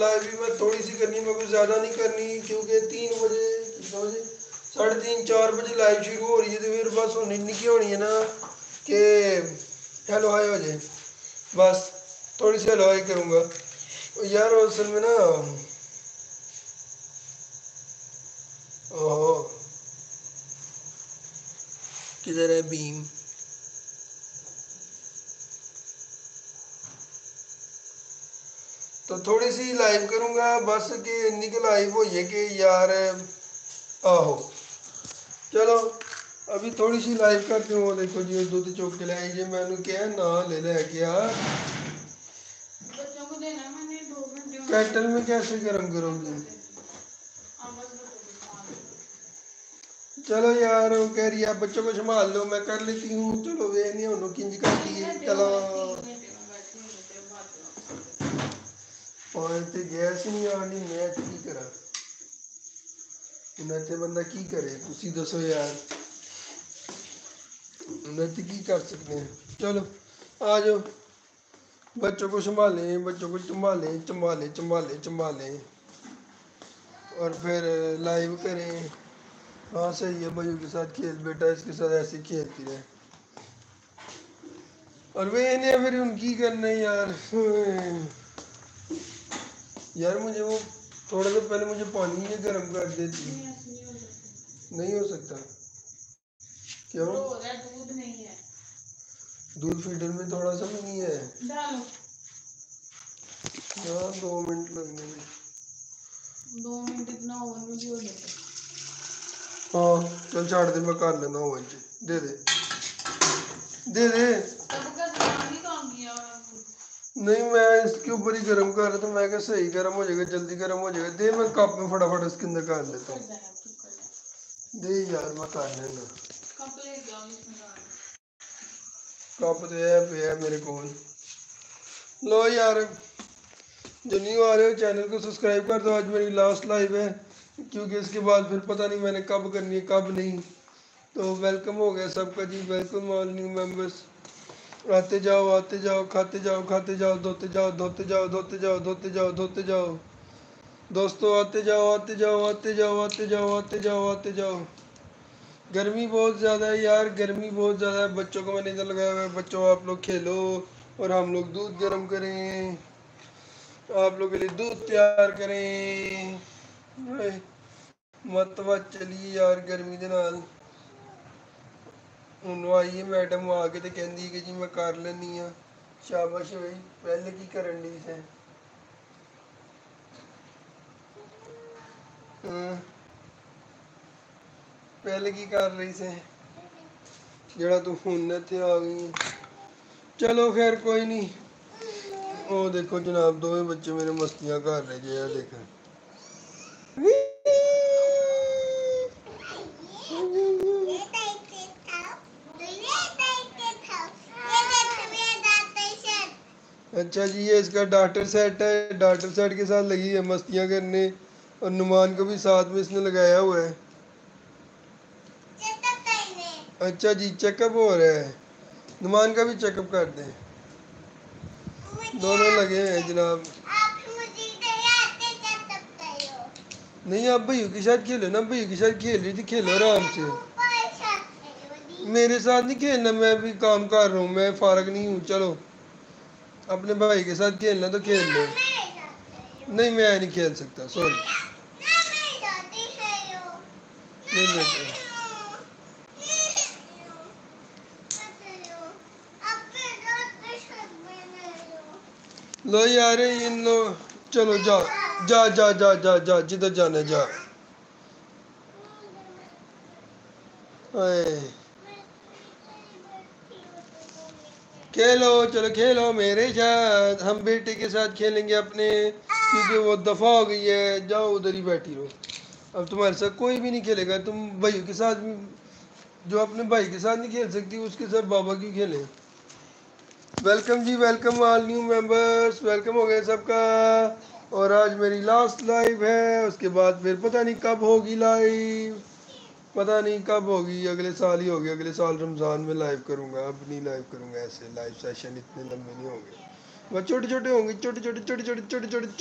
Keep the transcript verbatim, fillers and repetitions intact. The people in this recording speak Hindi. अल्लाह की मैं थोड़ी सी करनी, मैं कुछ ज़्यादा नहीं करनी, क्योंकि तीन बजे बजे साढ़े तीन चार बजे लाइव शुरू हो रही है। तो फिर बस हूँ इनकी होनी है ना कि हेलो हाय हो जाए, बस थोड़ी सी हेलो हाय करूँगा यार। असल में ना ओहो किधर है भीम, तो थोड़ी सी लाइव करूँगा बस कि निकल लाइव हो ये कि यार आहो। चलो अभी थोड़ी सी लाइव करती हूँ। देखो जी दूध चौक के लाए जी मैंने क्या ना ले लिया क्या कैटल में कैसे गर्म करोगे। चलो यार वो कह रही है बच्चों को संभाल लो, मैं कर लेती हूँ। चलो वे नहीं उन्होंने किंज करती है। चलो और तो गैस नहीं आनी, मैं की करा मैं तो बंदा की करे तुसी दसो यार, मैं तो की कर सकते हैं। चलो आ जाओ बच्चों को संभालें, बच्चों को संभालें संभालें संभालें संभालें और फिर लाइव करें। हाँ सही है, भाइयों के साथ खेल बेटा, इसके साथ ऐसे खेलती रहे और वे इन्हें फिर उनकी करने यार। यार मुझे वो थोड़ा सा पहले मुझे पानी में गर्म कर देती, नहीं हो सकता क्यों दूध नहीं है, दूध फीडर में थोड़ा सा भी नहीं है। हाँ दो मिनट लगने में, दो मिनट इतना ओवन में भी हो जाता। हाँ चल छाड़ दे, मैं कर लेना ओवन से दे दे दे दे नहीं मैं इसके ऊपर ही गर्म कर रहा था, मैं क्या सही गर्म हो जाएगा, जल्दी गर्म हो जाएगा। दे मैं कप में फटाफट इसके अंदर कर लेता हूँ, दे यार मैं कर लेना। कप तो है पे है मेरे को। लो यार जो न्यू आ रहे हो चैनल को सब्सक्राइब कर दो। आज मेरी लास्ट लाइव है क्योंकि इसके बाद फिर पता नहीं मैंने कब करनी है कब नहीं। तो वेलकम हो गया सबका जी, वेलकम ऑल न्यू मेम्बर्स। आते जाओ आते जाओ, खाते जाओ खाते जाओ, धोते जाओ धोते जाओ, धोते जाओ धोते जाओ, धोते जाओ दोस्तों। आते जाओ आते जाओ आते जाओ आते जाओ आते जाओ आते जाओ। गर्मी बहुत ज़्यादा है यार, गर्मी बहुत ज़्यादा है। बच्चों को मैंने इधर लगाया हुआ है, बच्चों आप लोग खेलो और हम लोग दूध गर्म करें, आप लोग के लिए दूध तैयार करें। मतवा चलिए यार गर्मी के नाल। उन्होंने आइए मैडम आ के तो कहती है कि जी मैं कर लेनी हाँ। शाबाश भाई पहले की करन दी से। पहले की कर रही से जरा तू फोन इतने आ गई। चलो खैर कोई नहीं। ओ देखो जनाब दोवें बच्चे मेरे मस्तियाँ कर रहे जे देखो। अच्छा जी ये इसका डॉक्टर सेट है, डॉक्टर सेट के साथ लगी है मस्तियाँ करने और नुमान को भी साथ में इसने लगाया हुआ है। अच्छा जी चेकअप हो रहा है, नुमान का भी चेकअप कर दें, दोनों लगे हैं जनाब। आप मुझे नहीं आप भैया के साथ खेलो ना, भैया के साथ खेल रही थी, खेलो आराम से, मेरे साथ नहीं खेलना, मैं भी काम कर रहा हूँ, मैं फारग नहीं हूँ। चलो अपने भाई के साथ खेलना तो खेल लो। नहीं मैं नहीं खेल सकता सॉरी, नहीं नहीं लो यार इन लो। चलो जा जा जा जा जा जा जिधर जाने जा। खेलो चलो खेलो मेरे साथ, हम बेटे के साथ खेलेंगे अपने, क्योंकि वो दफ़ा हो गई है। जाओ उधर ही बैठी रहो, अब तुम्हारे साथ कोई भी नहीं खेलेगा। तुम भाई के साथ जो अपने भाई के साथ नहीं खेल सकती उसके साथ बाबा क्यों खेले। वेलकम जी welcome all new members, welcome हो गया सबका। और आज मेरी लास्ट लाइव है, उसके बाद फिर पता नहीं कब होगी लाइव, पता नहीं कब होगी, अगले साल ही होगी। अगले साल रमज़ान में लाइव करूँगा, अब नहीं लाइव करूँगा ऐसे लाइव सेशन, इतने लंबे नहीं होंगे, वह छोटे छोटे होंगे, छोटे छोटे छोटे छोटे छोटे छोटे